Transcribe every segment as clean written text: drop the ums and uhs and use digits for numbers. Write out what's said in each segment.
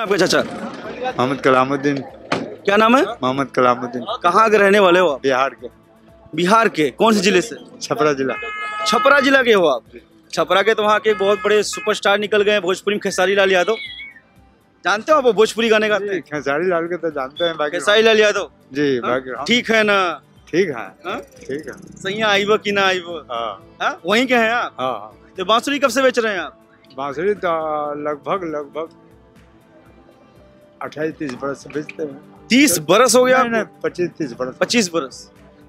है आपके चाचा? मोहम्मद कलामुद्दीन। क्या नाम है? मोहम्मद कलामुद्दीन। कहाँ के रहने वाले हो आप? बिहार के। बिहार के कौन से जिले से? छपरा जिला। छपरा जिला के हो आप? छपरा के। तो वहाँ के बहुत बड़े सुपरस्टार निकल गए हैं भोजपुरी में, खेसारी लाल यादव। जानते हो आप? भोजपुरी गाने गाते हैं खेसारी लाल के? तो जानते हैं खेसारी लाल यादव जी। ठीक है ना? ठीक है, ठीक है। सही आईबो कि ना आईबो? वहीं के हैं आप? हाँ। तो बांसुरी कब से बेच रहे हैं आप? बांसुरी तो लगभग 28-30 बरस से बेचते हैं। 30 बरस हो गया? 25-30 बरस। 25 बरस।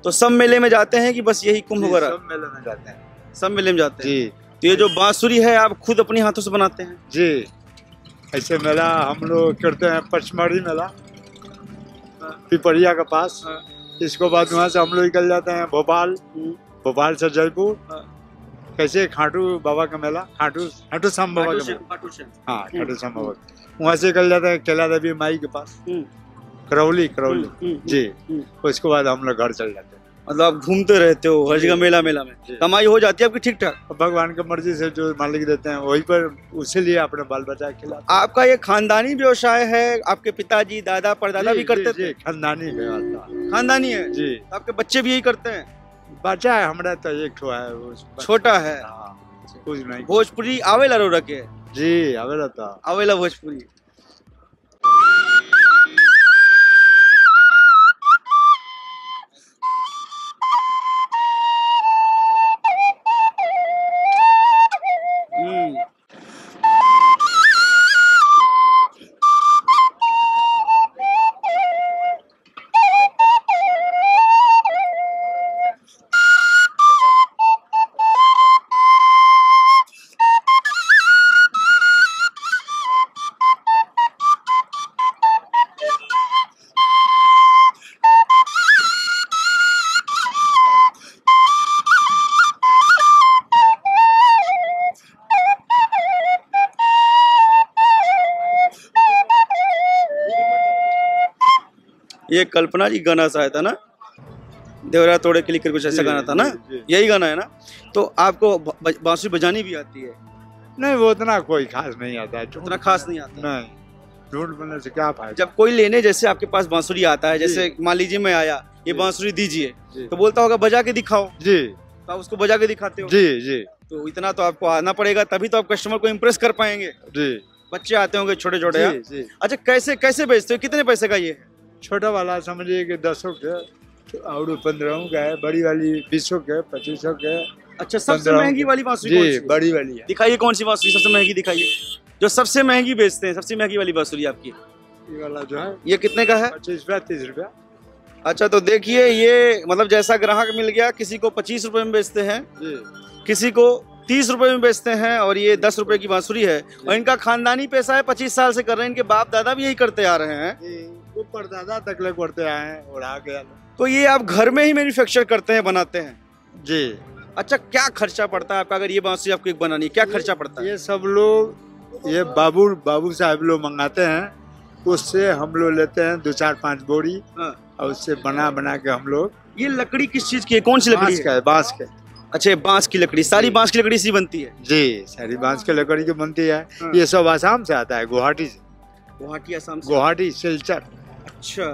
तो सब मेले में जाते हैं कि बस यही कुंभ वगैरह? सब मेले में जाते हैं। सब मेले में जाते हैं जी। तो ये जो बांसुरी है आप खुद अपने हाथों से बनाते हैं जी? ऐसे मेला हम लोग करते हैं पर्षमारी मेला, पिपरिया के पास। इसको बाद वहाँ से हम लोग निकल जाते हैं भोपाल, भोपाल से जयपुर, कैसे खाटू बाबा का मेला, खाटू श्याम बाबा का मेला। हाँ, खाटू श्याम बाबा। वहाँ से निकल जाते हैं केला देवी माई के पास, करौली जी। उसके बाद हम लोग घर चल जाते हैं। मतलब आप घूमते रहते हो हर जगह मेला मेला में? कमाई हो जाती है आपकी ठीक ठाक? भगवान की मर्जी से जो मालिक देते हैं वही पर, उसी लिए अपने बाल बच्चा खिलाते। आपका ये खानदानी व्यवसाय है? आपके पिताजी दादा परदादा भी करते थे? खानदानी व्यवसाय। खानदानी है जी। आपके बच्चे भी यही करते हैं? बच्चा है हमारा तो एक छोटा है। कुछ नहीं। भोजपुरी आवेला रो रखे जी? आवेला था, आवेला भोजपुरी। ये कल्पना जी गाना सा आया था ना, देवरा तोड़े के लिए कुछ ऐसा गाना था ना, यही गाना है ना? तो आपको बांसुरी बजानी भी आती है? नहीं, वो उतना कोई खास नहीं आता। उतना खास नहीं आता? नहीं। झूठ बोलने से क्या फायदा? जब कोई लेने जैसे आपके पास बांसुरी आता है, जैसे मान लीजिए मैं आया, ये बांसुरी दीजिए, तो बोलता होगा बजा के दिखाओ जी। तो आप उसको बजा के दिखाते हो जी? जी। तो इतना तो आपको आना पड़ेगा, तभी तो आप कस्टमर को इम्प्रेस कर पाएंगे जी। बच्चे आते होंगे छोटे छोटे? अच्छा, कैसे कैसे बेचते हो? कितने पैसे का ये है? छोटा वाला समझिए कि 10 के और 15 का है, बड़ी वाली 20 के, 25 के। अच्छा, सबसे महंगी वाली बांसुरी कौन सी? बड़ी वाली है। दिखाइए कौन सी बांसुरी सबसे महंगी, दिखाइए जो सबसे महंगी बेचते हैं, सबसे महंगी वाली बांसुरी आपकी। ये वाला जो है ये कितने का है? 25-30 रुपया। अच्छा, तो देखिए ये मतलब जैसा ग्राहक मिल गया, किसी को 25 रुपये में बेचते हैं, किसी को 30 रुपये में बेचते हैं, और ये 10 रुपये की बांसुरी है। और इनका खानदानी पैसा है, 25 साल से कर रहे हैं, इनके बाप दादा भी यही करते आ रहे हैं, परदादा तक ले करते आए हैं और आ गया। तो ये आप घर में ही मैन्युफैक्चर करते हैं, बनाते हैं जी? अच्छा, क्या खर्चा पड़ता है आपका अगर ये बांसुरी आपको एक बनानी है? क्या खर्चा पड़ता है? ये सब लोग ये बाबू साहब लोग मंगाते हैं, उससे हम लोग लेते हैं 2-4-5 बोरी। हाँ। और उससे बना के हम लोग। ये लकड़ी किस चीज की है? कौन सी लकड़ी है? बांस का। अच्छा, बांस की लकड़ी। सारी बांस की लकड़ी से बनती है जी? सारी बांस की लकड़ी की बनती है। ये सब आसाम से आता है, गुवाहाटी से। गुवाहाटी आसाम? गुवाहाटी, सिलचर। अच्छा,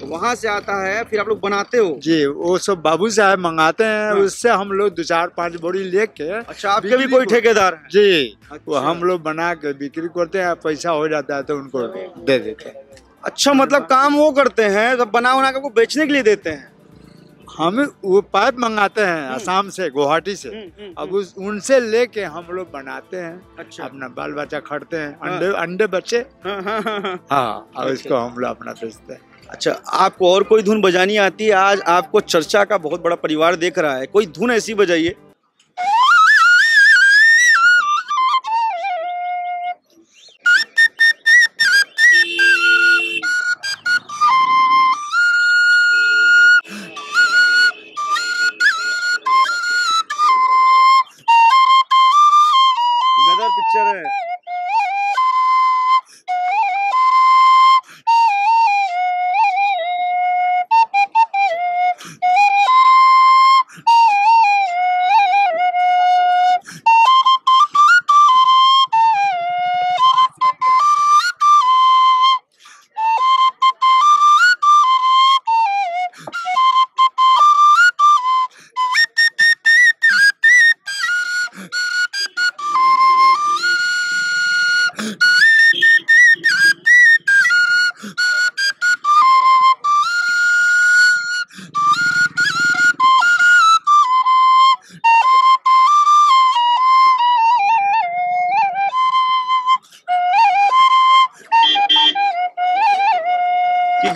तो वहाँ से आता है, फिर आप लोग बनाते हो जी? वो सब बाबू साहब मंगाते हैं। हाँ। उससे हम लोग 2-4-5 बोरी लेके। अच्छा, आपके भी कोई ठेकेदार है जी? अच्छा। वो हम लोग बना के बिक्री करते हैं, पैसा हो जाता है तो उनको दे देते हैं। अच्छा, मतलब काम वो करते हैं, तब बना बना के आपको बेचने के लिए देते हैं? हम वो पाइप मंगाते हैं आसाम से, गुवाहाटी से। अब उनसे लेके हम लोग बनाते हैं। अच्छा। अपना बाल बच्चा खटते हैं, अंडे बच्चे। हाँ, और इसको हम लोग अपना बेचते हैं। अच्छा, आपको और कोई धुन बजानी आती है? आज आपको चर्चा का बहुत बड़ा परिवार देख रहा है, कोई धुन ऐसी बजाइए।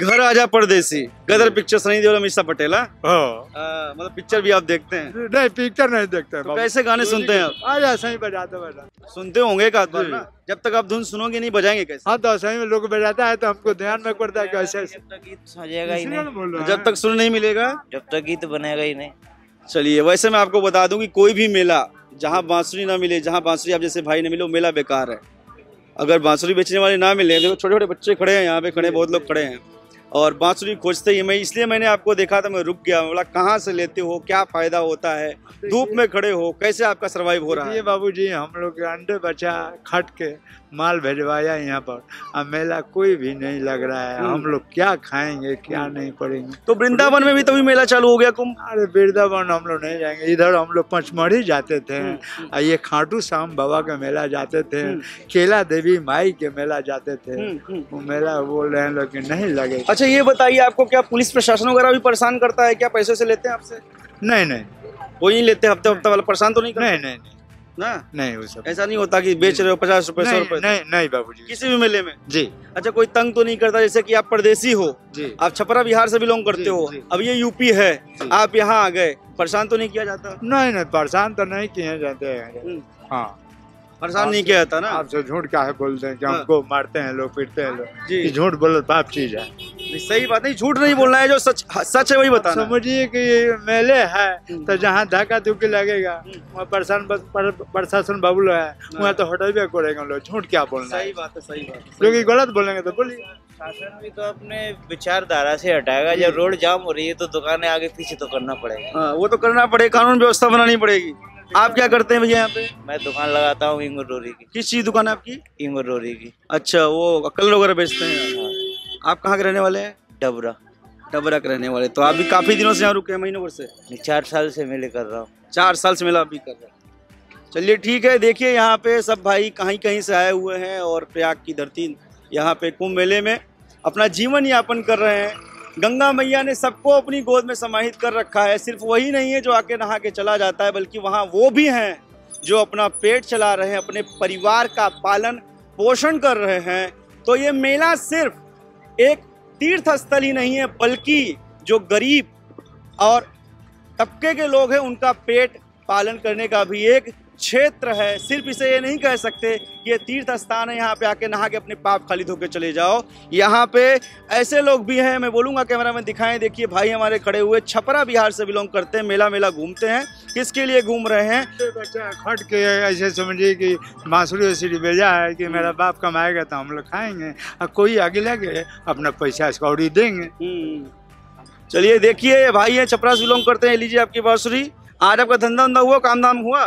घर आजा परदेसी गदर पिक्चर सनी देओल हमेशा पटेला मतलब पिक्चर भी आप देखते हैं? नहीं, पिक्चर नहीं देखते हैं। तो कैसे गाने सुनते हैं आप? आजा सही बजाते सुनते होंगे एक आध बार ना। जब तक आप धुन सुनोगे नहीं बजाएंगे कैसे? हाँ तो सही में लोग बजाता है तो हमको ध्यान में पड़ता है कैसे सजेगा ही नहीं, जब तक सुन नहीं मिलेगा जब तक गीत बनेगा ही नहीं। चलिए वैसे मैं आपको बता दूं कि कोई भी मेला जहाँ बांसुरी ना मिले, जहाँ बांसुरी आप जैसे भाई ने मिले, वो मेला बेकार है। अगर बांसुरी बेचने वाले ना मिले, देखो छोटे छोटे बच्चे खड़े हैं यहाँ पे, खड़े बहुत लोग खड़े हैं और बांसुरी खोजते ही, मैं इसलिए मैंने आपको देखा था मैं रुक गया, बोला कहाँ से लेते हो, क्या फायदा होता है, धूप में खड़े हो, कैसे आपका सर्वाइव हो रहा है? ये बाबूजी हम लोग अंडे बचा खट के माल भेजवाया यहाँ पर, अब मेला कोई भी नहीं लग रहा है, हम लोग क्या खाएंगे क्या नहीं पड़ेंगे। तो वृंदावन में भी तभी मेला चालू हो गया कुंभ? अरे वृंदावन हम लोग नहीं जाएंगे, इधर हम लोग पंचमढ़ी जाते थे और ये खाटू श्याम बाबा का मेला जाते थे, केला देवी माई के मेला जाते थे, वो मेला बोल रहे हैं लेकिन नहीं लगे। अच्छा ये बताइए आपको क्या पुलिस प्रशासन वगैरह भी परेशान करता है क्या? पैसे से लेते हैं आपसे? नहीं नहीं कोई नहीं लेते, हफ्ते हफ्ते वाला परेशान तो नहीं करता? नहीं नहीं ना नहीं वो सब ऐसा नहीं होता कि बेच रहे हो 50 रुपए 100 रुपए? नहीं नहीं बाबूजी किसी भी मेले में जी। अच्छा कोई तंग तो नहीं करता जैसे कि आप परदेसी हो जी, आप छपरा बिहार से बिलोंग करते हो, अब ये यूपी है आप यहाँ आ गए, परेशान तो नहीं किया जाता? नहीं नहीं परेशान तो नहीं किए जाते हैं, हाँ परेशान नहीं किया जाता ना। आपसे झूठ क्या है बोलते हैं कि हमको मारते हैं लोग पीटते हैं लोग, झूठ बोलो पाप चीज है, सही बात नहीं, झूठ नहीं बोलना है, जो सच सच है वही बताना। समझिए कि मेले है तो जहाँ धक्का धुक्की लगेगा वहाँ प्रशासन बाबू लोग है, वहाँ तो होटल भी करेगा लोग, झूठ क्या बोलना है? सही बात है, सही बात है, क्योंकि गलत बोलेंगे तो बोलिए। शासन भी तो अपने विचारधारा से हटाएगा, जब रोड जाम हो रही है तो दुकानें आगे पीछे तो करना पड़ेगा, वो तो करना पड़ेगा, कानून व्यवस्था बनानी पड़ेगी। आप क्या करते हैं भैया यहाँ पे? मैं दुकान लगाता हूँ इंगूर रोरी की। किस चीज दुकान है आपकी? इंगूर रोरी की। अच्छा वो कलर वगैरह बेचते हैं? आप कहाँ के रहने वाले हैं? डबरा। डबरा के रहने वाले, तो आप भी काफी दिनों से यहाँ रुके हैं? महीनों भर से, 4 साल से मेले कर रहा हूँ। 4 साल से मेला अभी कर रहा हूँ। चलिए ठीक है, देखिए यहाँ पे सब भाई कहीं कहीं से आए हुए हैं और प्रयाग की धरती यहाँ पे कुंभ मेले में अपना जीवन यापन कर रहे हैं। गंगा मैया ने सबको अपनी गोद में समाहित कर रखा है, सिर्फ वही नहीं है जो आके नहा के चला जाता है, बल्कि वहाँ वो भी हैं जो अपना पेट चला रहे हैं, अपने परिवार का पालन पोषण कर रहे हैं। तो ये मेला सिर्फ एक तीर्थ स्थल ही नहीं है, बल्कि जो गरीब और तबके के लोग हैं उनका पेट पालन करने का भी एक क्षेत्र है। सिर्फ इसे ये नहीं कह सकते ये तीर्थ स्थान है, यहाँ पे आके नहा के अपने पाप खाली धोके चले जाओ। यहाँ पे ऐसे लोग भी हैं, मैं बोलूँगा कैमरा में दिखाएं, देखिए भाई हमारे खड़े हुए छपरा बिहार से बिलोंग करते हैं, मेला मेला घूमते हैं, किसके लिए घूम रहे हैं? बच्चा खट के ऐसे समझिए कि बांसुरी सीढ़ी भेजा है कि मेरा बाप कमाएगा तो हम लोग खाएंगे और कोई आगे लगे अपना पैसा इसका देंगे। चलिए देखिए भाई है छपरा से बिलोंग करते हैं, लीजिए आपकी बांसुरी। आज आपका धंधा धंधा हुआ, काम धाम हुआ?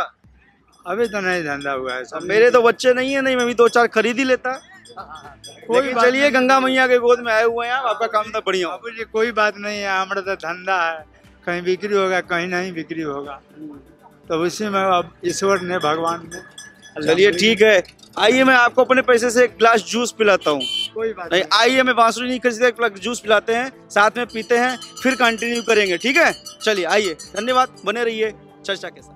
अभी तो नहीं धंधा हुआ है, मेरे तो बच्चे नहीं है, नहीं मैं भी 2-4 खरीद ही लेता। लेकिन चलिए गंगा मैया के गोद में आए हुए हैं, आपका काम तो बढ़िया। बाबू जी कोई बात नहीं है, हमारा तो धंधा है, कहीं बिक्री होगा कहीं नहीं बिक्री होगा, तो उसी में अब ईश्वर ने भगवान ने। चलिए ठीक है, आइए मैं आपको अपने पैसे से एक ग्लास जूस पिलाता हूँ। कोई बात नहीं, आइए मैं बांसुरी नहीं खरीदता, जूस पिलाते हैं साथ में पीते हैं, फिर कंटिन्यू करेंगे ठीक है? चलिए आइए, धन्यवाद, बने रहिए चर्चा के साथ।